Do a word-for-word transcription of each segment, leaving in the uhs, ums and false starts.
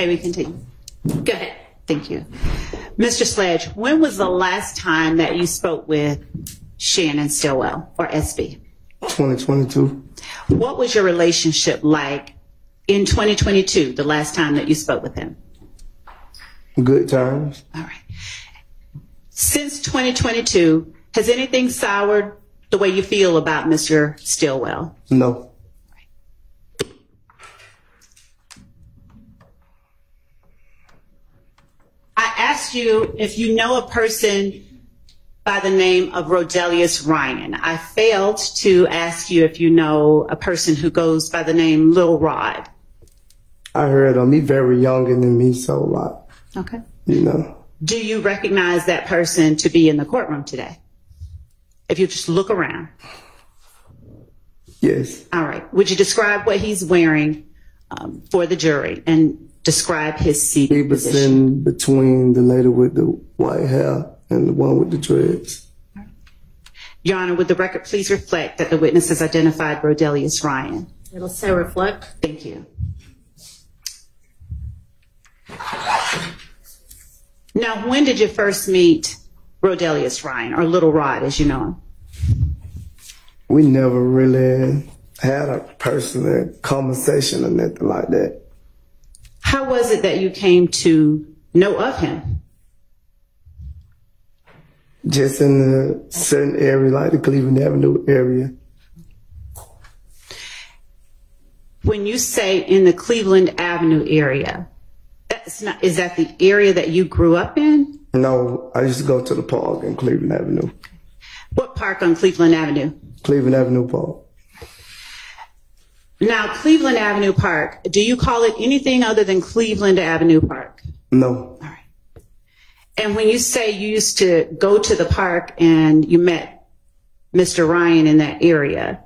Okay, we continue. Go ahead. Thank you. Mister Sledge, when was the last time that you spoke with Shannon Stillwell, or S B? twenty twenty-two. What was your relationship like in twenty twenty-two, the last time that you spoke with him? Good times. All right. Since twenty twenty-two, has anything soured the way you feel about Mister Stillwell? No. I asked you if you know a person by the name of Rodelius Ryan. I failed to ask you if you know a person who goes by the name Lil Rod. I heard him. He's very younger than me, so a lot. Okay. You know. Do you recognize that person to be in the courtroom today? If you just look around. Yes. All right. Would you describe what he's wearing um, for the jury and describe his seat position? He was in between the lady with the white hair and the one with the dreads. Your Honor, would the record please reflect that the witness has identified Rodelius Ryan? It'll say reflect. Thank you. Now, when did you first meet Rodelius Ryan, or Little Rod, as you know him? We never really had a personal conversation or nothing like that. How was it that you came to know of him? Just in a certain area, like the Cleveland Avenue area. When you say in the Cleveland Avenue area, that's not, is that the area that you grew up in? No, I used to go to the park in Cleveland Avenue. What park on Cleveland Avenue? Cleveland Avenue Park. Now, Cleveland Avenue Park, do you call it anything other than Cleveland Avenue Park? No. All right. And when you say you used to go to the park and you met Mister Ryan in that area,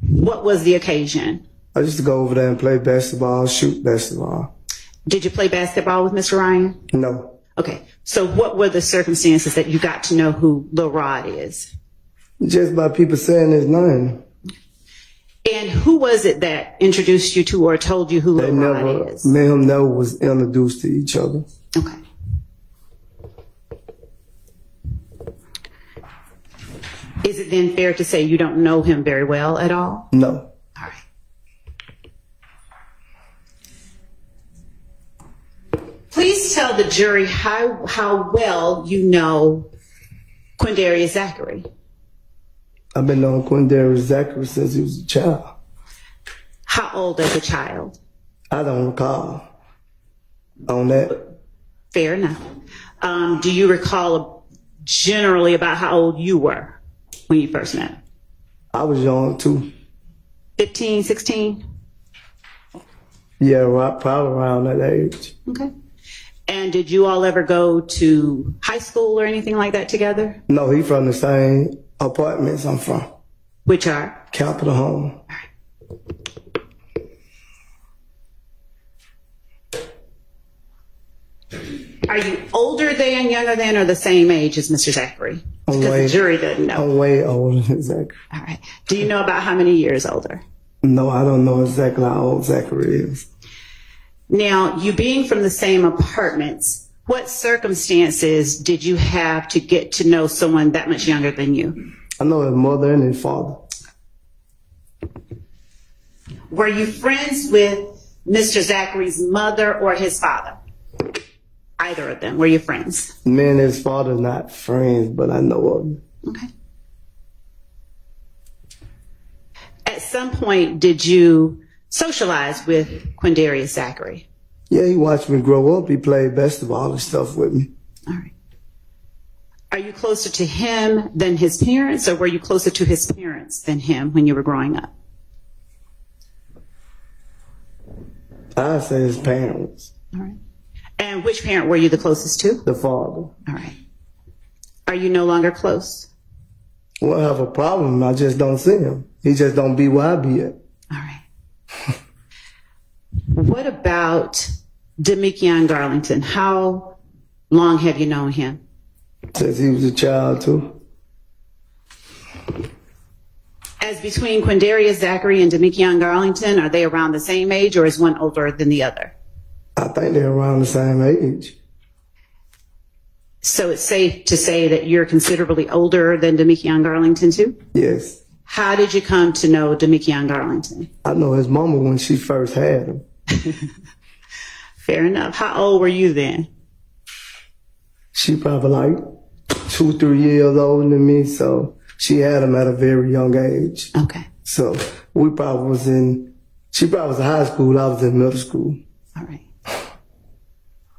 what was the occasion? I used to go over there and play basketball, shoot basketball. Did you play basketball with Mister Ryan? No. Okay. So what were the circumstances that you got to know who Lil Rod is? Just by people saying his name. And who was it that introduced you to or told you who Lil Rod is? Me and him never was introduced to each other. Okay. Is it then fair to say you don't know him very well at all? No. All right. Please tell the jury how, how well you know Quindarius Zachary. I've been knowing Quindarius Zachary since he was a child. How old as a child? I don't recall on that. Fair enough. Um, do you recall generally about how old you were when you first met? I was young too. fifteen, sixteen? Yeah, right, probably around that age. Okay. And did you all ever go to high school or anything like that together? No, he from the same apartments I'm from. Which are? Capitol Home. Are you older than, younger than, or the same age as Mister Zachary? I'm because way, the jury doesn't know. I'm way older than Zachary. All right. Do you know about how many years older? No, I don't know exactly how old Zachary is. Now, you being from the same apartments, what circumstances did you have to get to know someone that much younger than you? I know his mother and his father. Were you friends with Mister Zachary's mother or his father? Either of them. Were you friends? Me and his father not friends, but I know of them. Okay. At some point, did you socialize with Quindarius Zachary? Yeah, he watched me grow up. He played basketball and stuff with me. All right. Are you closer to him than his parents, or were you closer to his parents than him when you were growing up? I'd say his parents. All right. And which parent were you the closest to? The father. All right. Are you no longer close? Well, I have a problem. I just don't see him. He just don't be where I be at. All right. What about Demikian Garlington? How long have you known him? Since he was a child, too. As between Quindarius Zachary and Demikian Garlington, are they around the same age, or is one older than the other? I think they're around the same age. So it's safe to say that you're considerably older than Demikian Garlington too? Yes. How did you come to know Demikian Garlington? I know his mama when she first had him. Fair enough. How old were you then? She probably like two, three years older than me, so she had him at a very young age. Okay. So we probably was in, she probably was in high school, I was in middle school. All right.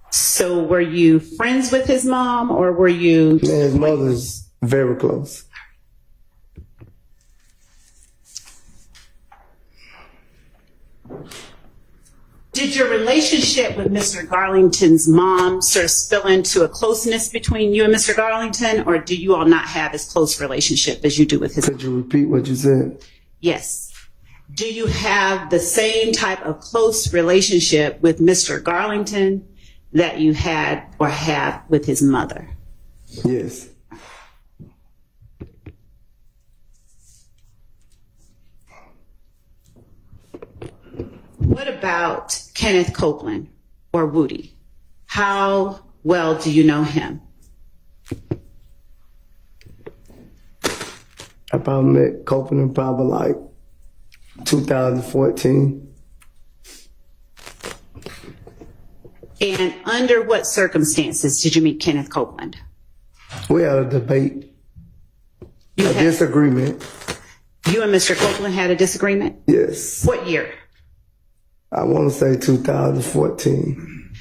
So were you friends with his mom or were you? Yeah, his mother's very close. Did your relationship with Mister Garlington's mom sort of spill into a closeness between you and Mister Garlington, or do you all not have as close relationship as you do with his mom? Could you repeat what you said? Yes. Do you have the same type of close relationship with Mister Garlington that you had or have with his mother? Yes. What about Kenneth Copeland or Woody? How well do you know him? I probably met Copeland probably like two thousand fourteen. And under what circumstances did you meet Kenneth Copeland? We had a debate, you a had, disagreement. You and Mister Copeland had a disagreement? Yes. What year? I want to say two thousand fourteen.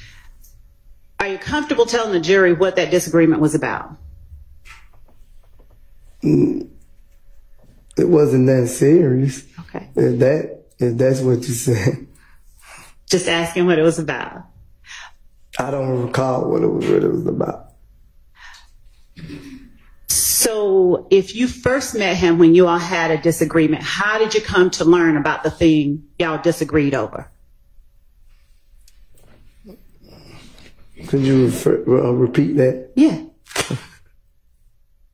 Are you comfortable telling the jury what that disagreement was about? Mm, it wasn't that serious. Okay. If, that, if that's what you said. Just asking what it was about. I don't recall what it was, what it was about. So if you first met him when you all had a disagreement, how did you come to learn about the thing y'all disagreed over? Could you refer, uh, repeat that? Yeah.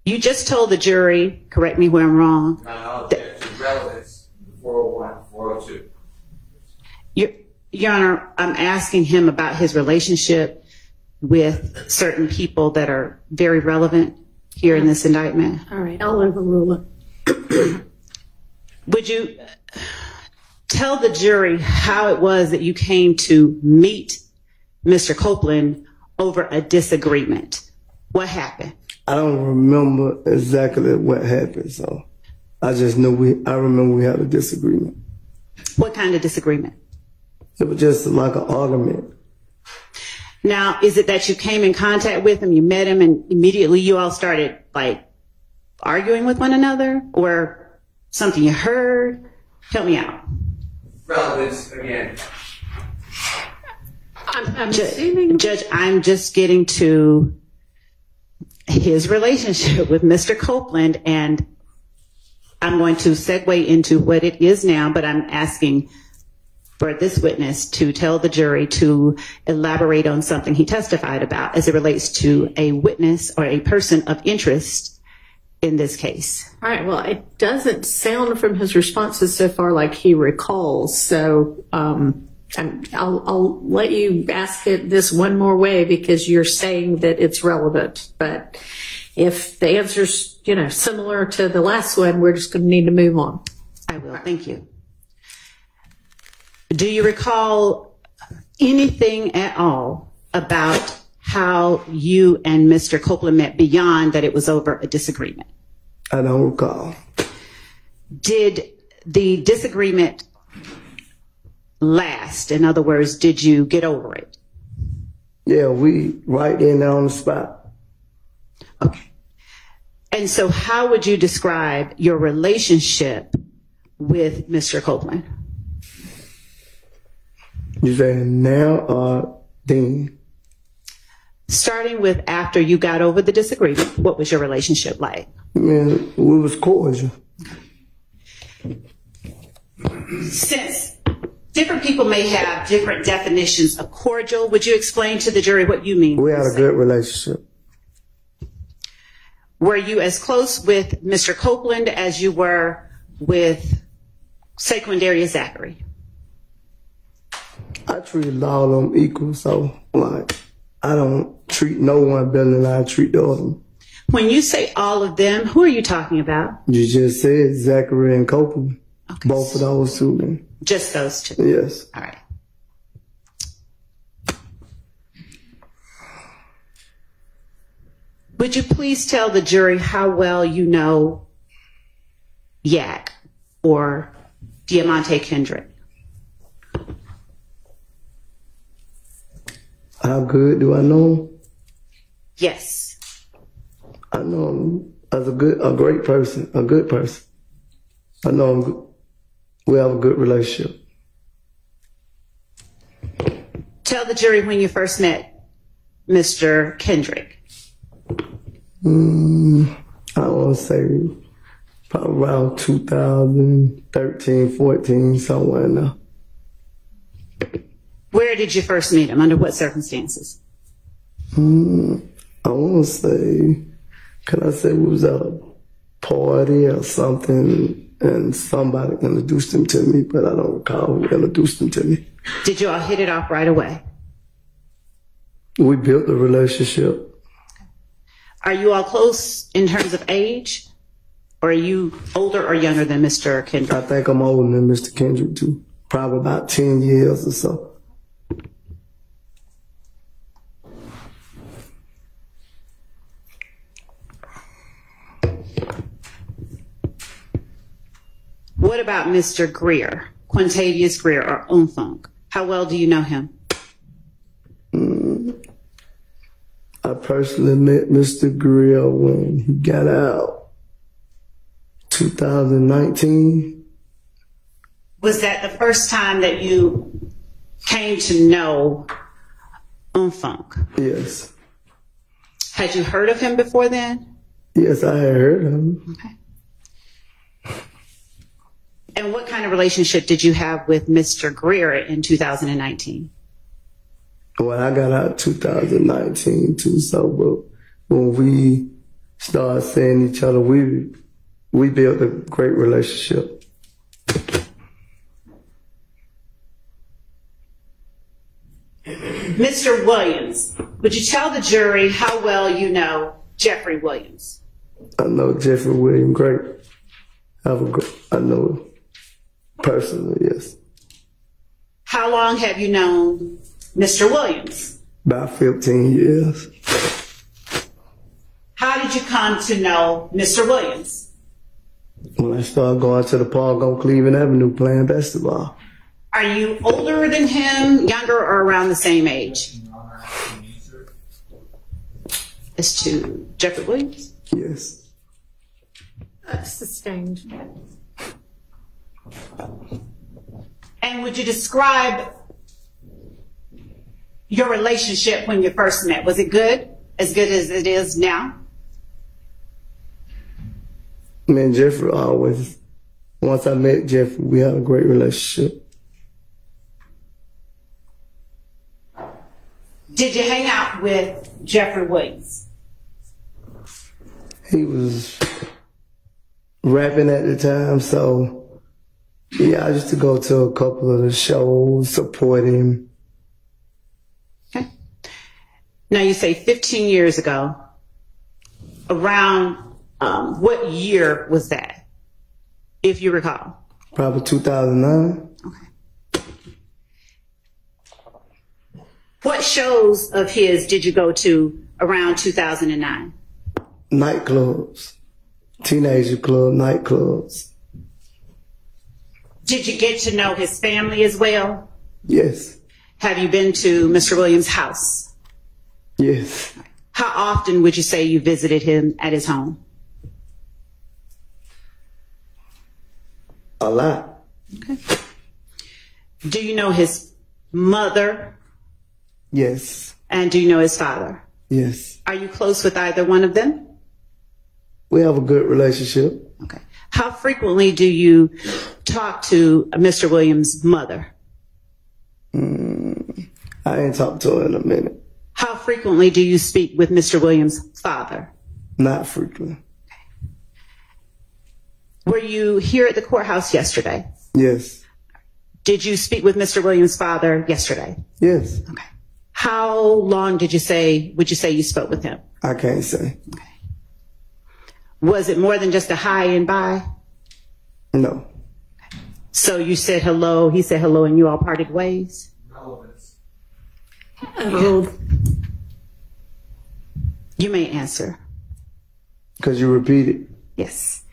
You just told the jury, correct me where I'm wrong. No, no, there's that, relevance, four oh one, four oh two. You're, Your Honor, I'm asking him about his relationship with certain people that are very relevant here in this indictment. All right, I'll overrule it. Would you tell the jury how it was that you came to meet Mister Copeland over a disagreement? What happened? I don't remember exactly what happened, so I just know we, I remember we had a disagreement. What kind of disagreement? It was just like an argument. Now, is it that you came in contact with him, you met him, and immediately you all started, like, arguing with one another? Or something you heard? Help me out. Relevance again. I'm, I'm Ju- assuming... Judge, I'm just getting to his relationship with Mister Copeland, and I'm going to segue into what it is now, but I'm asking for this witness to tell the jury to elaborate on something he testified about as it relates to a witness or a person of interest in this case. All right, well, it doesn't sound from his responses so far like he recalls, so um, I'm, I'll, I'll let you ask it this one more way because you're saying that it's relevant, but if the answer's, you know, similar to the last one, we're just going to need to move on. I will, thank you. Do you recall anything at all about how you and Mister Copeland met beyond that it was over a disagreement? I don't recall. Did the disagreement last? In other words, did you get over it? Yeah, we right in there on the spot. Okay. And so how would you describe your relationship with Mister Copeland? You saying now or then? Starting with after you got over the disagreement, what was your relationship like? I mean, it was cordial. Since different people may have different definitions of cordial, would you explain to the jury what you mean? We had a good relationship. Were you as close with Mister Copeland as you were with, say, Quindarius Zachary? I treated all of them equal, so like I don't treat no one better than I treat the other. When you say all of them, who are you talking about? You just said Zachary and Copeland. Okay. Both of those two men. Just those two. Yes. All right. Would you please tell the jury how well you know Yak or Diamante Kendrick? How good do I know him? Yes. I know him as a good, a great person, a good person. I know him. We have a good relationship. Tell the jury when you first met Mister Kendrick. Mm, I want to say probably around two thousand thirteen, fourteen, somewhere in there. Where did you first meet him? Under what circumstances? Mm, I want to say, can I say we was at a party or something and somebody introduced him to me, but I don't recall who introduced him to me. Did you all hit it off right away? We built a relationship. Are you all close in terms of age? Or are you older or younger than Mister Kendrick? I think I'm older than Mister Kendrick, too. Probably about ten years or so. What about Mister Greer, Quintavius Greer, or Umfunk? How well do you know him? Mm. I personally met Mister Greer when he got out, two thousand nineteen. Was that the first time that you came to know Umfunk? Yes. Had you heard of him before then? Yes, I had heard of him. Okay. And what kind of relationship did you have with Mister Greer in two thousand nineteen? Well, I got out two thousand nineteen too, so but when we started seeing each other, we we built a great relationship. Mister Williams, would you tell the jury how well you know Jeffrey Williams? I know Jeffrey Williams great. I have a great, I know him personally, yes. How long have you known Mister Williams? About fifteen years. How did you come to know Mister Williams? When I started going to the park on Cleveland Avenue playing basketball. Are you older than him, younger, or around the same age? As to Jeffrey Williams? Yes. Sustained. And would you describe your relationship when you first met? Was it good? As good as it is now? Me and Jeffrey always, once I met Jeffrey, we had a great relationship. Did you hang out with Jeffrey Williams? He was rapping at the time, so yeah, I used to go to a couple of the shows, support him. Now, you say fifteen years ago, around um, what year was that, if you recall? Probably two thousand nine. Okay. What shows of his did you go to around two thousand nine? Nightclubs, teenager club, nightclubs. Did you get to know his family as well? Yes. Have you been to Mister Williams' house? Yes. How often would you say you visited him at his home? A lot. Okay. Do you know his mother? Yes. And do you know his father? Yes. Are you close with either one of them? We have a good relationship. Okay. How frequently do you talk to Mister Williams' mother? Mm, I ain't talked to her in a minute. How frequently do you speak with Mister Williams' father? Not frequently. Okay. Were you here at the courthouse yesterday? Yes. Did you speak with Mister Williams' father yesterday? Yes. Okay. How long did you say, would you say you spoke with him? I can't say. Okay. Was it more than just a hi and bye? No. Okay. So you said hello, he said hello, and you all parted ways? No. Oh. You may answer. Because you repeated. Yes.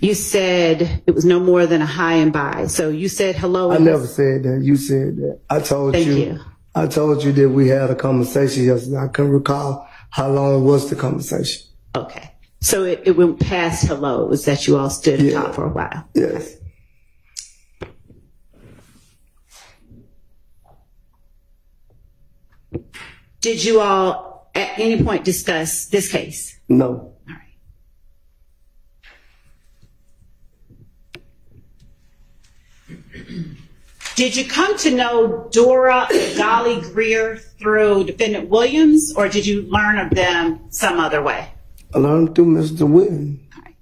You said it was no more than a hi and bye. So you said hello. I never said that. You said that. I told you. Thank you. I told you that we had a conversation yesterday. I couldn't recall how long was the conversation. Okay. So it, it went past hello. It was that you all stood and yeah. talked for a while. Yes. Did you all at any point discuss this case? No. Did you come to know Dora Dolly Greer through Defendant Williams, or did you learn of them some other way? I learned through Mister Williams. Right.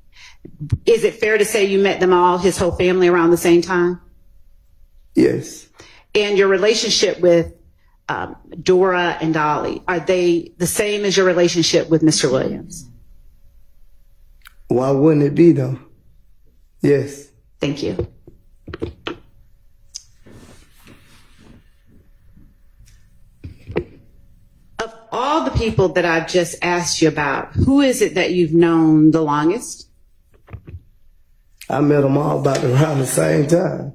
Is it fair to say you met them all, his whole family, around the same time? Yes. And your relationship with um, Dora and Dolly, are they the same as your relationship with Mister Williams? Why wouldn't it be, though? Yes. Thank you. All the people that I've just asked you about, who is it that you've known the longest? I met them all about around the same time.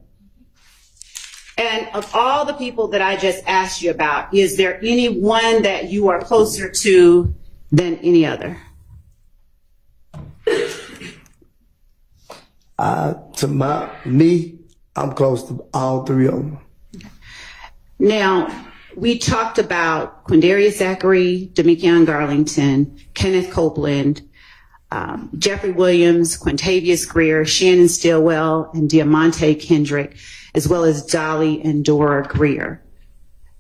And of all the people that I just asked you about, is there any one that you are closer to than any other? Uh, to my, me, I'm close to all three of them. Now, we talked about Quindarius Zachary, Demikian Garlington, Kenneth Copeland, um, Jeffrey Williams, Quintavius Greer, Shannon Stillwell, and Diamante Kendrick, as well as Dolly and Dora Greer.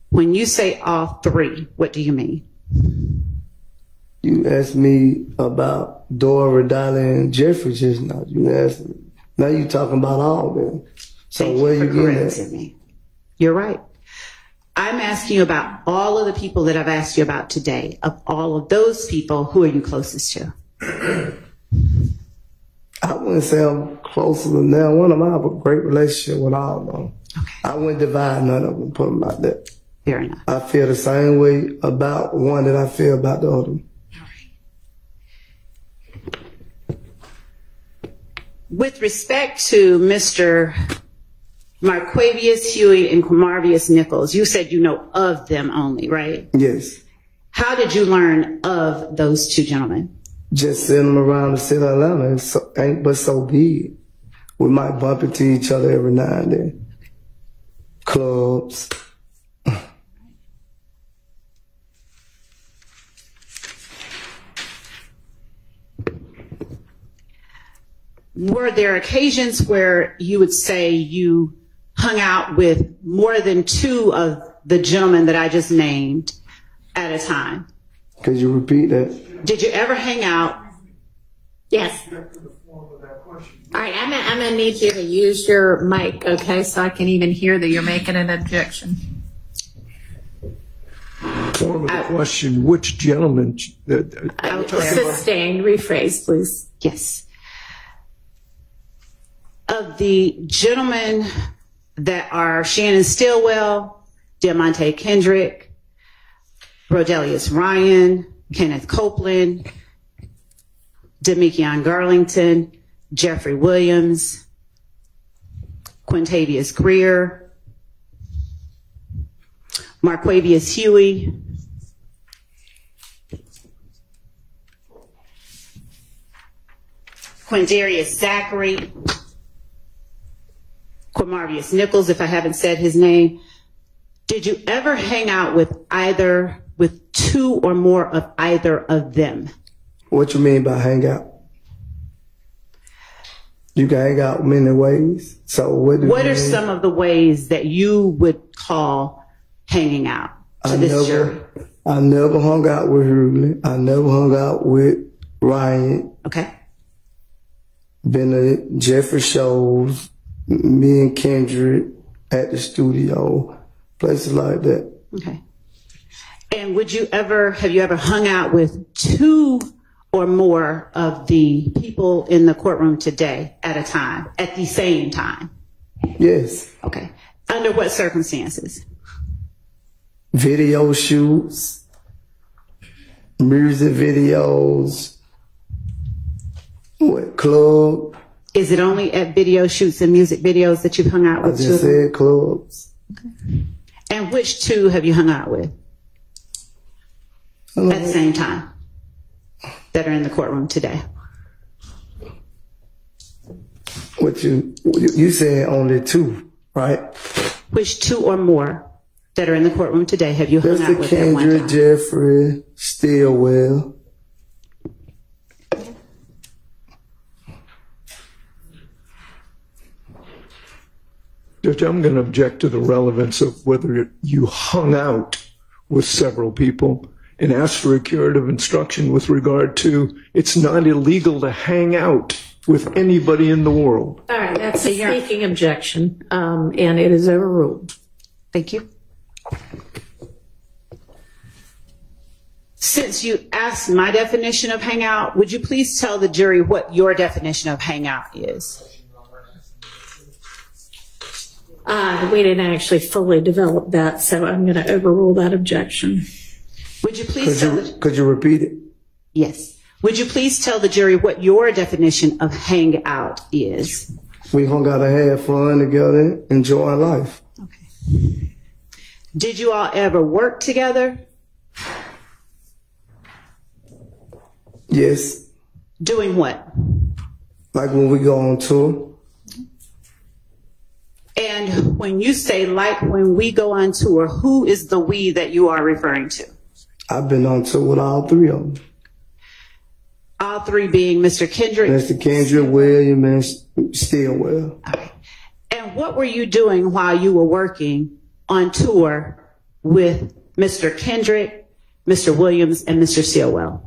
When you say all three, what do you mean? You asked me about Dora, Dolly, and Jeffrey just now. You asked me. Now you're talking about all of them. So Thank where you, you getting at? Me. You're right. I'm asking you about all of the people that I've asked you about today. Of all of those people, who are you closest to? I wouldn't say I'm closer to now. One of them, I have a great relationship with all of them. Okay. I wouldn't divide none of them, put them like that. Fair enough. I feel the same way about one that I feel about the other. All right. With respect to Mister Marquavius Huey and Camarvius Nichols, you said you know of them only, right? Yes. How did you learn of those two gentlemen? Just sitting them around the city of Atlanta. It's so, ain't but so big. We might bump into each other every now and then. Clubs. Were there occasions where you would say you hung out with more than two of the gentlemen that I just named at a time? Could you repeat that? Did you ever hang out? Yes. All right, I'm gonna, I'm gonna need you to use your mic, okay, so I can even hear that you're making an objection. Form of the question, which gentleman? Uh, uh, sustained, rephrase, please. Yes. Of the gentlemen that are Shannon Stillwell, Diamante Kendrick, Rodelius Ryan, Kenneth Copeland, Demikian Garlington, Jeffrey Williams, Quintavius Greer, Marquavius Huey, Quindarius Zachary, Camarvius Nichols, if I haven't said his name, did you ever hang out with either, with two or more of either of them? What you mean by hang out? You can hang out many ways. So what do What you are mean? Some of the ways that you would call hanging out to I this never, jury? I never hung out with Hurley. I never hung out with Ryan. Okay. Been at Jeffrey shows. me and Kendrick at the studio, places like that. Okay. And would you ever, have you ever hung out with two or more of the people in the courtroom today at a time, at the same time? Yes. Okay. Under what circumstances? Video shoots, music videos, what, club. Is it only at video shoots and music videos that you've hung out with? I just children? said clubs. Okay. And which two have you hung out with at the same time that are in the courtroom today? What you, you said only two, right? Which two or more that are in the courtroom today have you hung Mister out with Kendrick, at one time? Jeffrey Stillwell. Judge, I'm going to object to the relevance of whether you hung out with several people and asked for a curative instruction with regard to it's not illegal to hang out with anybody in the world. All right, that's a sneaking objection, um, and it is overruled. Thank you. Since you asked my definition of hang out, would you please tell the jury what your definition of hang out is? Uh, we didn't actually fully develop that, so I'm going to overrule that objection. Would you please could tell you, the, could you repeat it? Yes. Would you please tell the jury what your definition of hang out is? We hung out and had fun together, enjoy life. Okay. Did you all ever work together? Yes. Doing what? Like when we go on tour. And when you say, like, when we go on tour, who is the we that you are referring to? I've been on tour with all three of them. All three being Mister Kendrick? Mister Kendrick, Williams, and Stillwell. All right. And what were you doing while you were working on tour with Mister Kendrick, Mister Williams, and Mister Stillwell?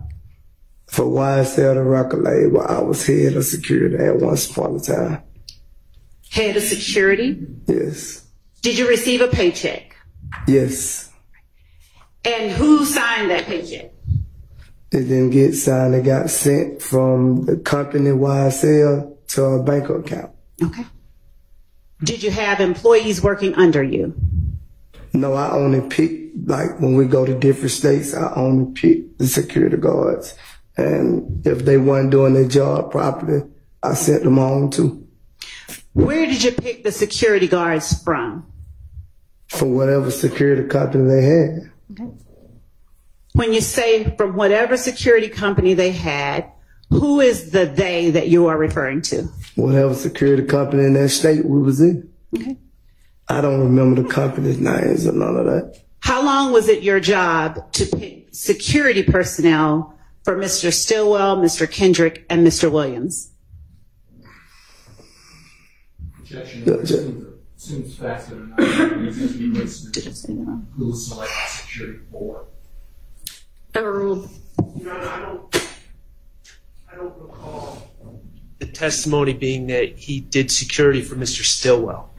For Y S L, the record label, I was head of security at once upon a time. Head of security? Yes. Did you receive a paycheck? Yes. And who signed that paycheck? It didn't get signed. It got sent from the company Y S L to a bank account. Okay. Did you have employees working under you? No, I only pick, like when we go to different states, I only pick the security guards. And if they weren't doing their job properly, I sent them on too. Where did you pick the security guards from? From whatever security company they had. Okay. When you say from whatever security company they had, who is the they that you are referring to? Whatever security company in that state we was in. Okay. I don't remember the company's names or none of that. How long was it your job to pick security personnel for Mister Stillwell, Mister Kendrick, and Mister Williams? Overruled. You know, I don't, I don't recall the testimony being that he did security for Mister Stillwell.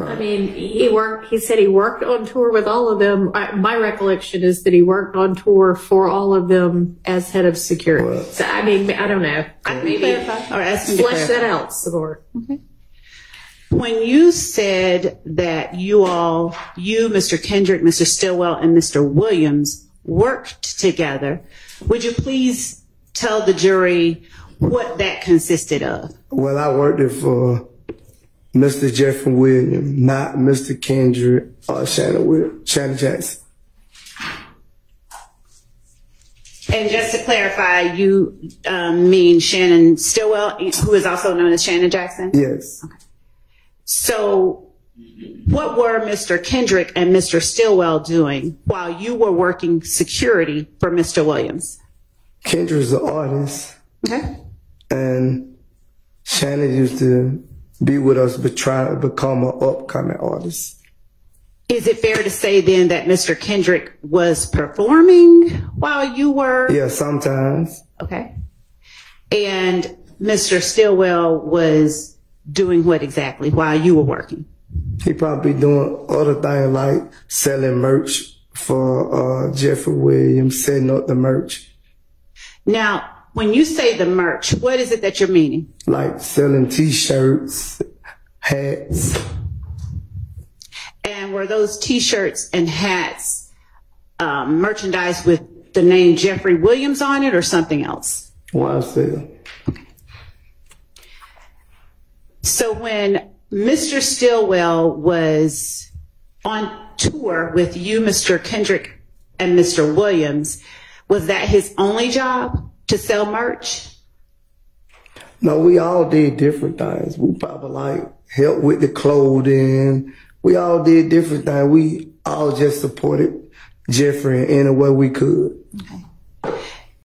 I mean, he worked. He said he worked on tour with all of them. I, my recollection is that he worked on tour for all of them as head of security. Well, so I mean, I don't know. I maybe or ask flesh that out some more. Okay. When you said that you all, you, Mister Kendrick, Mister Stillwell, and Mister Williams worked together, would you please tell the jury what that consisted of? Well, I worked for Mister Jeffrey Williams, not Mister Kendrick or Shannon, Shannon Jackson. And just to clarify, you um, mean Shannon Stillwell, who is also known as Shannon Jackson? Yes. Okay. So what were Mister Kendrick and Mister Stillwell doing while you were working security for Mister Williams? Kendrick's an artist. Okay. And Shannon used to be with us but try to become an upcoming artist. Is it fair to say then that Mister Kendrick was performing while you were? Yeah, sometimes. Okay. And Mister Stillwell was doing what exactly while you were working? He probably doing other things like selling merch for uh, Jeffrey Williams, setting up the merch. Now, when you say the merch, what is it that you're meaning? Like selling T-shirts, hats. And were those T-shirts and hats um, merchandise with the name Jeffrey Williams on it or something else? Y S L. Okay. So when Mister Stillwell was on tour with you, Mister Kendrick, and Mister Williams, was that his only job, to sell merch? No, we all did different things. We probably like helped with the clothing. We all did different things. We all just supported Jeffrey in any way we could. Okay.